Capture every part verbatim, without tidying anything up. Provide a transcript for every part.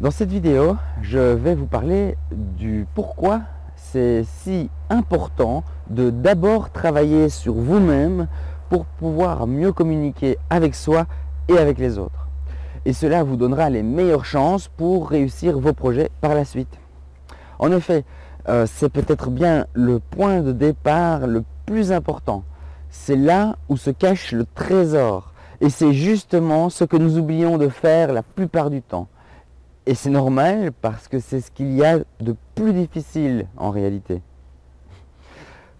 Dans cette vidéo, je vais vous parler du pourquoi c'est si important de d'abord travailler sur vous-même pour pouvoir mieux communiquer avec soi et avec les autres. Et cela vous donnera les meilleures chances pour réussir vos projets par la suite. En effet, euh, c'est peut-être bien le point de départ le plus important. C'est là où se cache le trésor. Et c'est justement ce que nous oublions de faire la plupart du temps. Et c'est normal parce que c'est ce qu'il y a de plus difficile en réalité.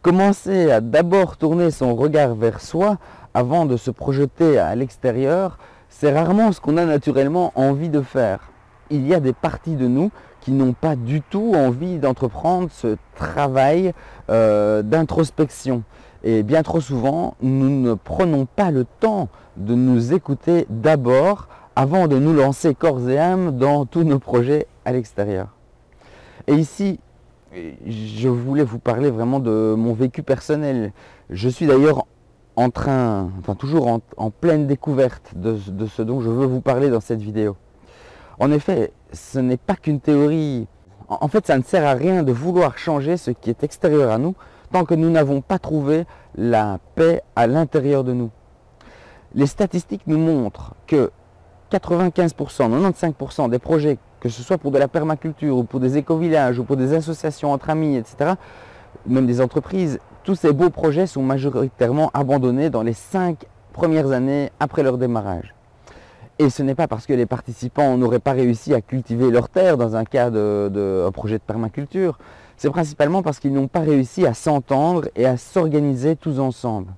Commencer à d'abord tourner son regard vers soi avant de se projeter à l'extérieur, c'est rarement ce qu'on a naturellement envie de faire. Il y a des parties de nous qui n'ont pas du tout envie d'entreprendre ce travail euh, d'introspection. Et bien trop souvent, nous ne prenons pas le temps de nous écouter d'abord avant de nous lancer corps et âme dans tous nos projets à l'extérieur. Et ici, je voulais vous parler vraiment de mon vécu personnel. Je suis d'ailleurs en train, enfin toujours en, en pleine découverte de, de ce dont je veux vous parler dans cette vidéo. En effet, ce n'est pas qu'une théorie. En, en fait, ça ne sert à rien de vouloir changer ce qui est extérieur à nous tant que nous n'avons pas trouvé la paix à l'intérieur de nous. Les statistiques nous montrent que quatre-vingt-quinze pour cent, quatre-vingt-quinze pour cent, quatre-vingt-quinze pour cent des projets, que ce soit pour de la permaculture ou pour des éco-villages ou pour des associations entre amis, et cetera, même des entreprises, tous ces beaux projets sont majoritairement abandonnés dans les cinq premières années après leur démarrage. Et ce n'est pas parce que les participants n'auraient pas réussi à cultiver leur terre dans un cas de, de un projet de permaculture, c'est principalement parce qu'ils n'ont pas réussi à s'entendre et à s'organiser tous ensemble.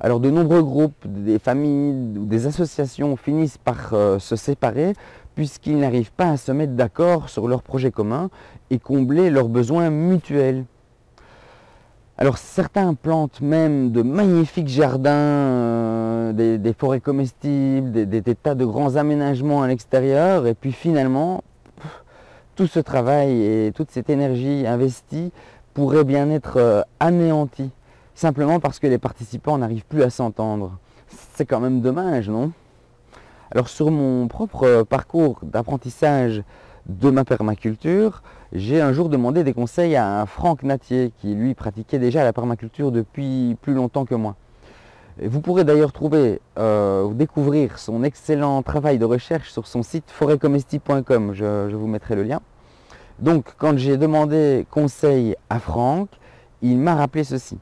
Alors de nombreux groupes, des familles ou des associations finissent par euh, se séparer puisqu'ils n'arrivent pas à se mettre d'accord sur leurs projets communs et combler leurs besoins mutuels. Alors certains plantent même de magnifiques jardins, euh, des, des forêts comestibles, des, des, des tas de grands aménagements à l'extérieur et puis finalement pff, tout ce travail et toute cette énergie investie pourrait bien être euh, anéantie. Simplement parce que les participants n'arrivent plus à s'entendre. C'est quand même dommage, non? Alors sur mon propre parcours d'apprentissage de ma permaculture, j'ai un jour demandé des conseils à Franck Natier, qui lui pratiquait déjà la permaculture depuis plus longtemps que moi. Et vous pourrez d'ailleurs trouver euh, ou découvrir son excellent travail de recherche sur son site forêt comestie point com, je, je vous mettrai le lien. Donc quand j'ai demandé conseil à Franck, il m'a rappelé ceci.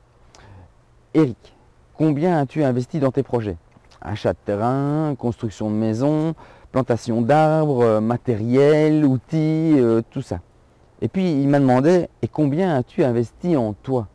Eric, combien as-tu investi dans tes projets? Achat de terrain, construction de maisons, plantation d'arbres, matériel, outils, euh, tout ça. Et puis il m'a demandé, et combien as-tu investi en toi?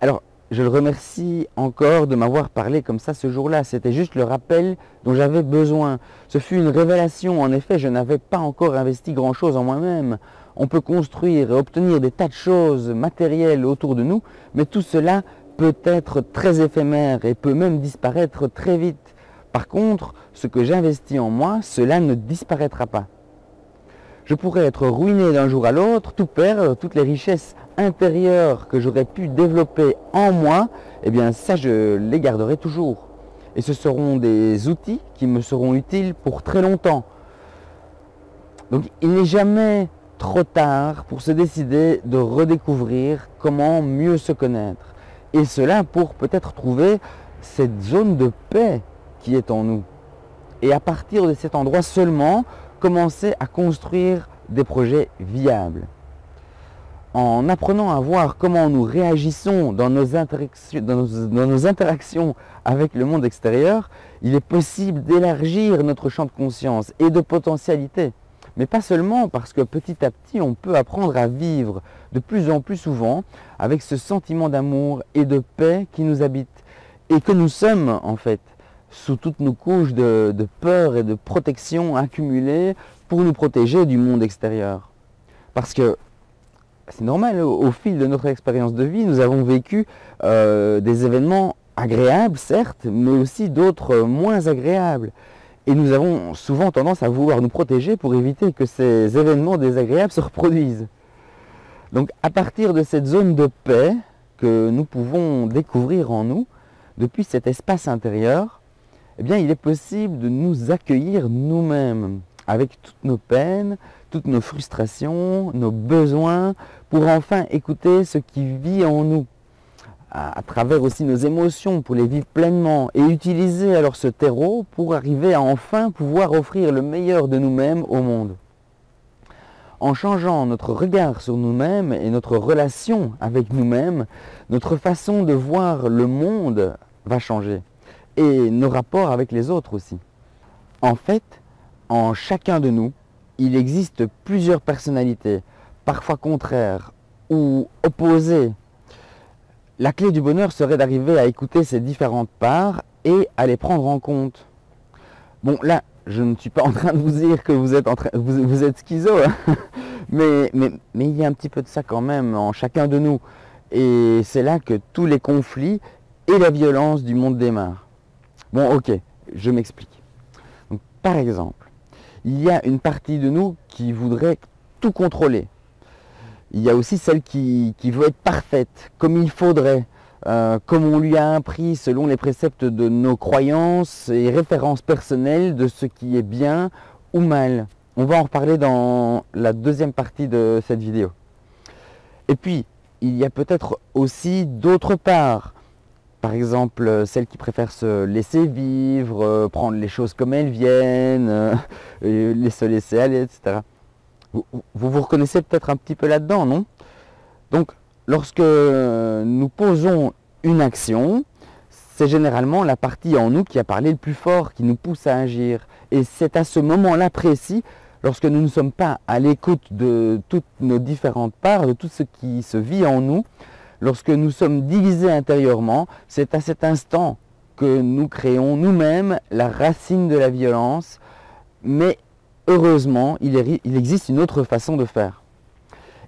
Alors, je le remercie encore de m'avoir parlé comme ça ce jour-là. C'était juste le rappel dont j'avais besoin. Ce fut une révélation. En effet, je n'avais pas encore investi grand-chose en moi-même. On peut construire et obtenir des tas de choses matérielles autour de nous, mais tout cela peut être très éphémère et peut même disparaître très vite. Par contre, ce que j'investis en moi, cela ne disparaîtra pas. Je pourrais être ruiné d'un jour à l'autre, tout perdre, toutes les richesses intérieures que j'aurais pu développer en moi, eh bien ça je les garderai toujours. Et ce seront des outils qui me seront utiles pour très longtemps. Donc il n'est jamais trop tard pour se décider de redécouvrir comment mieux se connaître. Et cela pour peut-être trouver cette zone de paix qui est en nous. Et à partir de cet endroit seulement, commencer à construire des projets viables. En apprenant à voir comment nous réagissons dans nos interactions, dans nos, dans nos interactions avec le monde extérieur, il est possible d'élargir notre champ de conscience et de potentialité. Mais pas seulement parce que petit à petit, on peut apprendre à vivre de plus en plus souvent avec ce sentiment d'amour et de paix qui nous habite et que nous sommes en fait sous toutes nos couches de, de peur et de protection accumulées pour nous protéger du monde extérieur. Parce que c'est normal, au, au fil de notre expérience de vie, nous avons vécu euh, des événements agréables certes, mais aussi d'autres moins agréables. Et nous avons souvent tendance à vouloir nous protéger pour éviter que ces événements désagréables se reproduisent. Donc à partir de cette zone de paix que nous pouvons découvrir en nous, depuis cet espace intérieur, eh bien il est possible de nous accueillir nous-mêmes avec toutes nos peines, toutes nos frustrations, nos besoins, pour enfin écouter ce qui vit en nous, à, à travers aussi nos émotions, pour les vivre pleinement, et utiliser alors ce terreau pour arriver à enfin pouvoir offrir le meilleur de nous-mêmes au monde. En changeant notre regard sur nous-mêmes et notre relation avec nous-mêmes, notre façon de voir le monde va changer, et nos rapports avec les autres aussi. En fait, en chacun de nous, il existe plusieurs personnalités, parfois contraires ou opposées. La clé du bonheur serait d'arriver à écouter ces différentes parts et à les prendre en compte. Bon, là, je ne suis pas en train de vous dire que vous êtes, en train, vous, vous êtes schizo, hein, mais, mais, mais il y a un petit peu de ça quand même en chacun de nous. Et c'est là que tous les conflits et la violence du monde démarrent. Bon, ok, je m'explique. Par exemple, il y a une partie de nous qui voudrait tout contrôler. Il y a aussi celle qui, qui veut être parfaite, comme il faudrait, euh, comme on lui a appris selon les préceptes de nos croyances et références personnelles de ce qui est bien ou mal. On va en reparler dans la deuxième partie de cette vidéo. Et puis, il y a peut-être aussi d'autres parts. Par exemple, celles qui préfèrent se laisser vivre, euh, prendre les choses comme elles viennent, euh, et se laisser aller, et cetera. Vous vous, vous reconnaissez peut-être un petit peu là-dedans, non? Donc, lorsque nous posons une action, c'est généralement la partie en nous qui a parlé le plus fort, qui nous pousse à agir. Et c'est à ce moment-là précis, lorsque nous ne sommes pas à l'écoute de toutes nos différentes parts, de tout ce qui se vit en nous, lorsque nous sommes divisés intérieurement, c'est à cet instant que nous créons nous-mêmes la racine de la violence. Mais heureusement, il, il existe une autre façon de faire.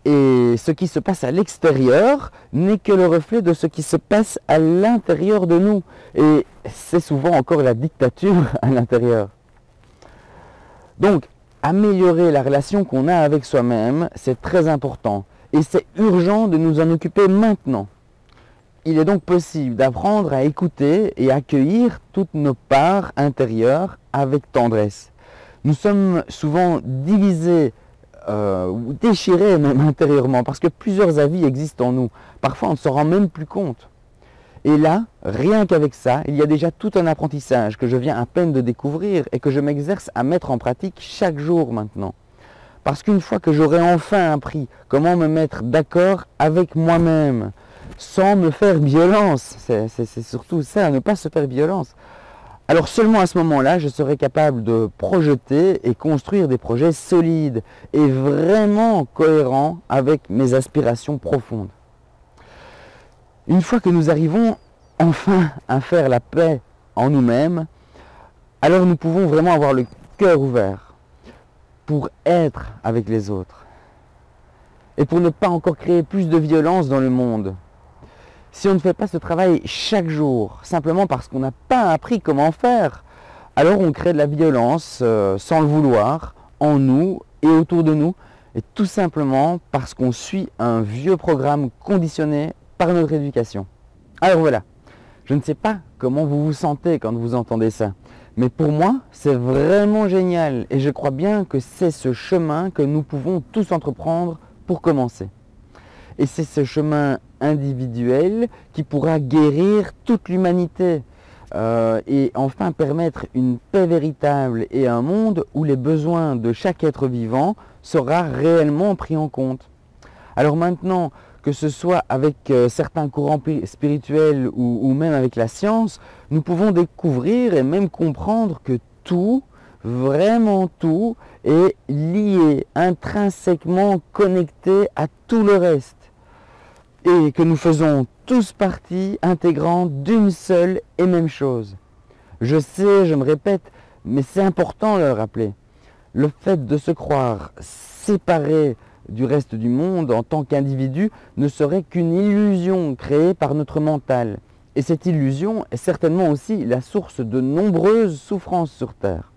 Et ce qui se passe à l'extérieur n'est que le reflet de ce qui se passe à l'intérieur de nous. Et c'est souvent encore la dictature à l'intérieur. Donc, améliorer la relation qu'on a avec soi-même, c'est très important. Et c'est urgent de nous en occuper maintenant. Il est donc possible d'apprendre à écouter et accueillir toutes nos parts intérieures avec tendresse. Nous sommes souvent divisés, euh, ou déchirés même intérieurement, parce que plusieurs avis existent en nous. Parfois, on ne s'en rend même plus compte. Et là, rien qu'avec ça, il y a déjà tout un apprentissage que je viens à peine de découvrir et que je m'exerce à mettre en pratique chaque jour maintenant. Parce qu'une fois que j'aurai enfin appris comment me mettre d'accord avec moi-même, sans me faire violence, c'est surtout ça, ne pas se faire violence, alors seulement à ce moment-là, je serai capable de projeter et construire des projets solides et vraiment cohérents avec mes aspirations profondes. Une fois que nous arrivons enfin à faire la paix en nous-mêmes, alors nous pouvons vraiment avoir le cœur ouvert pour être avec les autres et pour ne pas encore créer plus de violence dans le monde. Si on ne fait pas ce travail chaque jour, simplement parce qu'on n'a pas appris comment faire, alors on crée de la violence euh, sans le vouloir, en nous et autour de nous, et tout simplement parce qu'on suit un vieux programme conditionné par notre éducation. Alors voilà, je ne sais pas comment vous vous sentez quand vous entendez ça. Mais pour moi, c'est vraiment génial et je crois bien que c'est ce chemin que nous pouvons tous entreprendre pour commencer. Et c'est ce chemin individuel qui pourra guérir toute l'humanité euh, et enfin permettre une paix véritable et un monde où les besoins de chaque être vivant sera réellement pris en compte. Alors maintenant, que ce soit avec euh, certains courants spirituels ou, ou même avec la science, nous pouvons découvrir et même comprendre que tout, vraiment tout, est lié, intrinsèquement connecté à tout le reste. Et que nous faisons tous partie intégrante d'une seule et même chose. Je sais, je me répète, mais c'est important de le rappeler. Le fait de se croire séparé du reste du monde en tant qu'individu ne serait qu'une illusion créée par notre mental. Et cette illusion est certainement aussi la source de nombreuses souffrances sur Terre.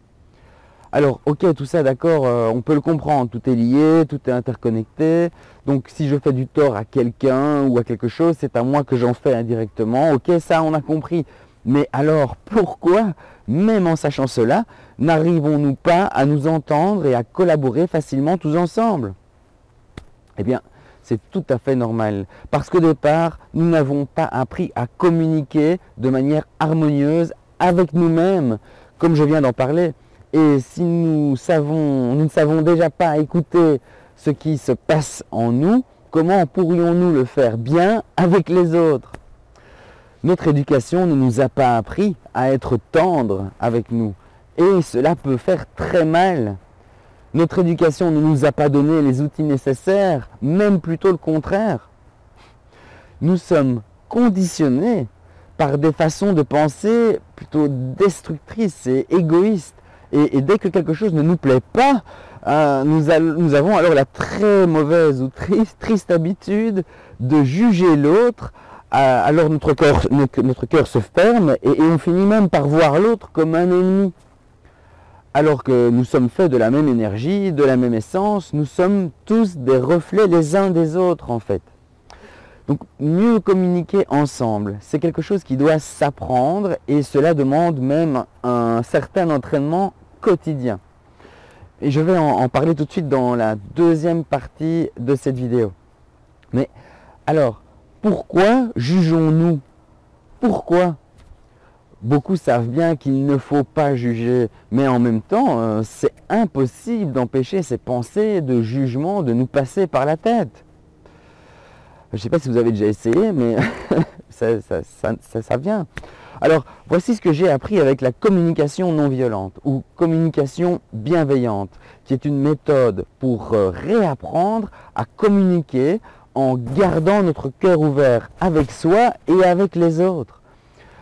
Alors, ok, tout ça, d'accord, euh, on peut le comprendre, tout est lié, tout est interconnecté, donc si je fais du tort à quelqu'un ou à quelque chose, c'est à moi que j'en fais indirectement, ok, ça on a compris, Mais alors pourquoi, même en sachant cela, n'arrivons-nous pas à nous entendre et à collaborer facilement tous ensemble? Eh bien, c'est tout à fait normal, parce qu'au départ, nous n'avons pas appris à communiquer de manière harmonieuse avec nous-mêmes, comme je viens d'en parler. Et si nous, savons, nous ne savons déjà pas écouter ce qui se passe en nous, comment pourrions-nous le faire bien avec les autres? Notre éducation ne nous a pas appris à être tendres avec nous, et cela peut faire très mal. Notre éducation ne nous a pas donné les outils nécessaires, même plutôt le contraire. Nous sommes conditionnés par des façons de penser plutôt destructrices et égoïstes. Et, et dès que quelque chose ne nous plaît pas, euh, nous, a, nous avons alors la très mauvaise ou triste, triste habitude de juger l'autre. Euh, alors notre cœur, notre, notre cœur se ferme et, et on finit même par voir l'autre comme un ennemi. Alors que nous sommes faits de la même énergie, de la même essence, nous sommes tous des reflets les uns des autres en fait. Donc mieux communiquer ensemble, c'est quelque chose qui doit s'apprendre et cela demande même un certain entraînement quotidien. Et je vais en, en parler tout de suite dans la deuxième partie de cette vidéo. Mais alors, pourquoi jugeons-nous? Pourquoi ? Beaucoup savent bien qu'il ne faut pas juger, mais en même temps, euh, c'est impossible d'empêcher ces pensées de jugement de nous passer par la tête. Je ne sais pas si vous avez déjà essayé, mais ça, ça, ça, ça, ça vient. Alors, voici ce que j'ai appris avec la communication non violente ou communication bienveillante, qui est une méthode pour euh, réapprendre à communiquer en gardant notre cœur ouvert avec soi et avec les autres.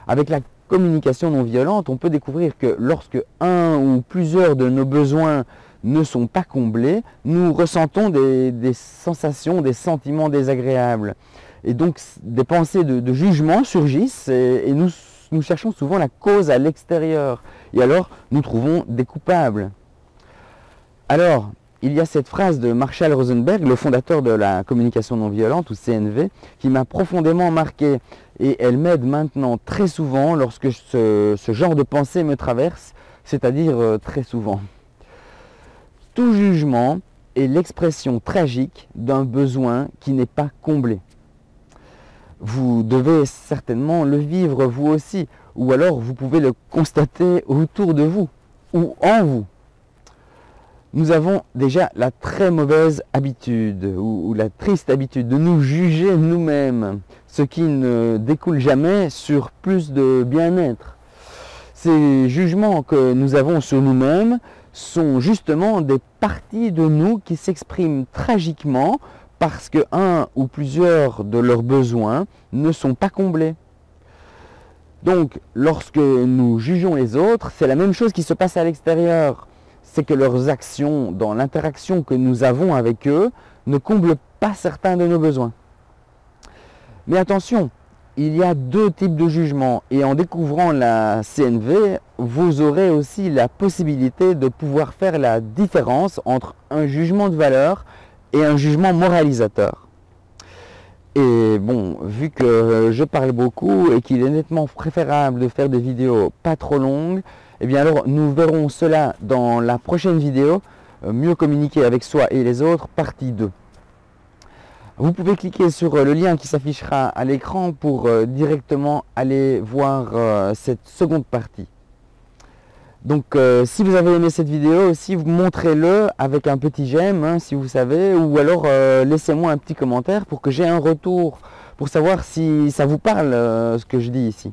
Avec la communication non violente, on peut découvrir que lorsque un ou plusieurs de nos besoins ne sont pas comblés, nous ressentons des, des sensations, des sentiments désagréables. Et donc des pensées de, de jugement surgissent et, et nous, nous cherchons souvent la cause à l'extérieur. Et alors nous trouvons des coupables. Alors, il y a cette phrase de Marshall Rosenberg, le fondateur de la communication non violente ou C N V, qui m'a profondément marqué et elle m'aide maintenant très souvent lorsque ce, ce genre de pensée me traverse, c'est-à-dire euh, très souvent. Tout jugement est l'expression tragique d'un besoin qui n'est pas comblé. Vous devez certainement le vivre vous aussi, ou alors vous pouvez le constater autour de vous ou en vous. Nous avons déjà la très mauvaise habitude ou, ou la triste habitude de nous juger nous-mêmes, ce qui ne découle jamais sur plus de bien-être. Ces jugements que nous avons sur nous-mêmes sont justement des parties de nous qui s'expriment tragiquement parce que un ou plusieurs de leurs besoins ne sont pas comblés. Donc, lorsque nous jugeons les autres, c'est la même chose qui se passe à l'extérieur. C'est que leurs actions, dans l'interaction que nous avons avec eux, ne comblent pas certains de nos besoins. Mais attention, il y a deux types de jugements et en découvrant la C N V, vous aurez aussi la possibilité de pouvoir faire la différence entre un jugement de valeur et un jugement moralisateur. Et bon, vu que je parle beaucoup et qu'il est nettement préférable de faire des vidéos pas trop longues, eh bien alors, nous verrons cela dans la prochaine vidéo, euh, mieux communiquer avec soi et les autres, partie deux. Vous pouvez cliquer sur euh, le lien qui s'affichera à l'écran pour euh, directement aller voir euh, cette seconde partie. Donc, euh, si vous avez aimé cette vidéo aussi, vous montrez-le avec un petit j'aime, hein, si vous savez, ou alors euh, laissez-moi un petit commentaire pour que j'ai un retour, pour savoir si ça vous parle euh, ce que je dis ici.